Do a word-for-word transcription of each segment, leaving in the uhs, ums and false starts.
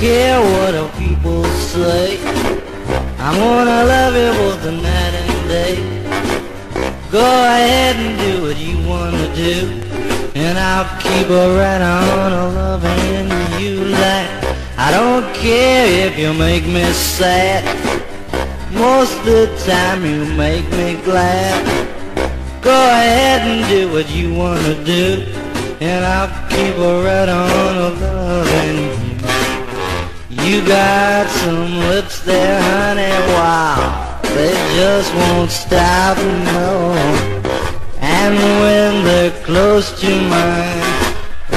care what the people say. I'm gonna love you both the night and day. Go ahead and do what you wanna do, and I'll keep a right on a loving you like. I don't care if you make me sad, most of the time you make me glad. Go ahead and do what you wanna do, and I'll keep a right on a loving you. You got some lips there, honey, wow, they just won't stop, no. And when they're close to mine,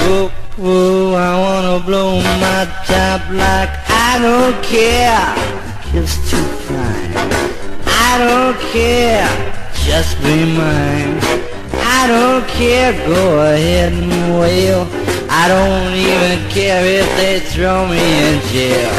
whoa, whoa, I wanna blow my top like I don't care, kiss too fine. I don't care, just be mine. I don't care, go ahead and wail. I don't even care if they throw me in jail.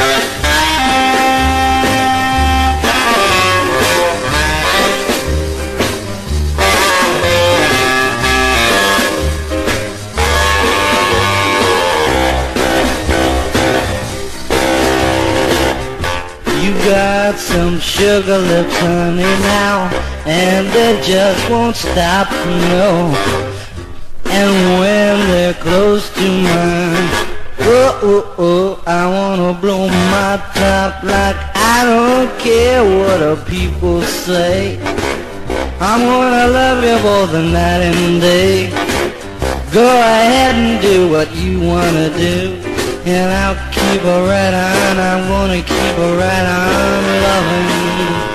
You got some sugar lips, honey, now, and they just won't stop, no. And when they're close to mine, oh, oh, oh, I wanna blow my top like I don't care what the people say. I'm gonna love you both the night and day. Go ahead and do what you wanna do, and I'll keep a right on, I'm gonna keep a right on loving you.